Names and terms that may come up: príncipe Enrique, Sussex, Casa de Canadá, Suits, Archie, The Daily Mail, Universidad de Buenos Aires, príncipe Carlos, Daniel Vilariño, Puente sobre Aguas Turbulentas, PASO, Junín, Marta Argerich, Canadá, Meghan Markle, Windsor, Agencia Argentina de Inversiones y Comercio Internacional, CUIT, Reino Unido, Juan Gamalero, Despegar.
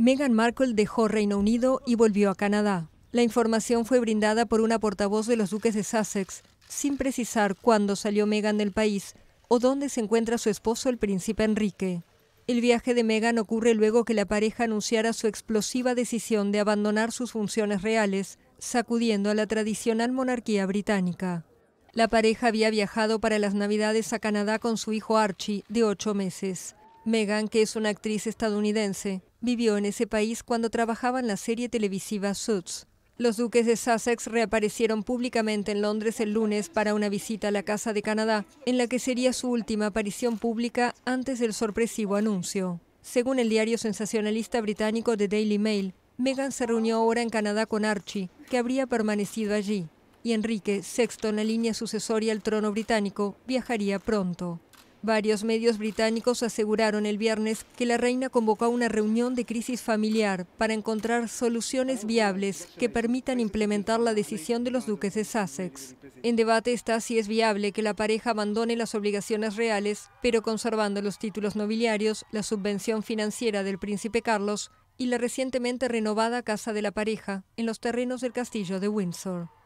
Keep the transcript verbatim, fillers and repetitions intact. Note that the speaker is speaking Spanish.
Meghan Markle dejó Reino Unido y volvió a Canadá. La información fue brindada por una portavoz de los duques de Sussex, sin precisar cuándo salió Meghan del país o dónde se encuentra su esposo, el príncipe Enrique. El viaje de Meghan ocurre luego que la pareja anunciara su explosiva decisión de abandonar sus funciones reales, sacudiendo a la tradicional monarquía británica. La pareja había viajado para las Navidades a Canadá con su hijo Archie, de ocho meses. Meghan, que es una actriz estadounidense, vivió en ese país cuando trabajaba en la serie televisiva Suits. Los duques de Sussex reaparecieron públicamente en Londres el lunes para una visita a la Casa de Canadá, en la que sería su última aparición pública antes del sorpresivo anuncio. Según el diario sensacionalista británico The Daily Mail, Meghan se reunió ahora en Canadá con Archie, que habría permanecido allí, y Enrique, sexto en la línea sucesoria al trono británico, viajaría pronto. Varios medios británicos aseguraron el viernes que la reina convocó una reunión de crisis familiar para encontrar soluciones viables que permitan implementar la decisión de los duques de Sussex. En debate está si es viable que la pareja abandone las obligaciones reales, pero conservando los títulos nobiliarios, la subvención financiera del príncipe Carlos y la recientemente renovada casa de la pareja en los terrenos del castillo de Windsor.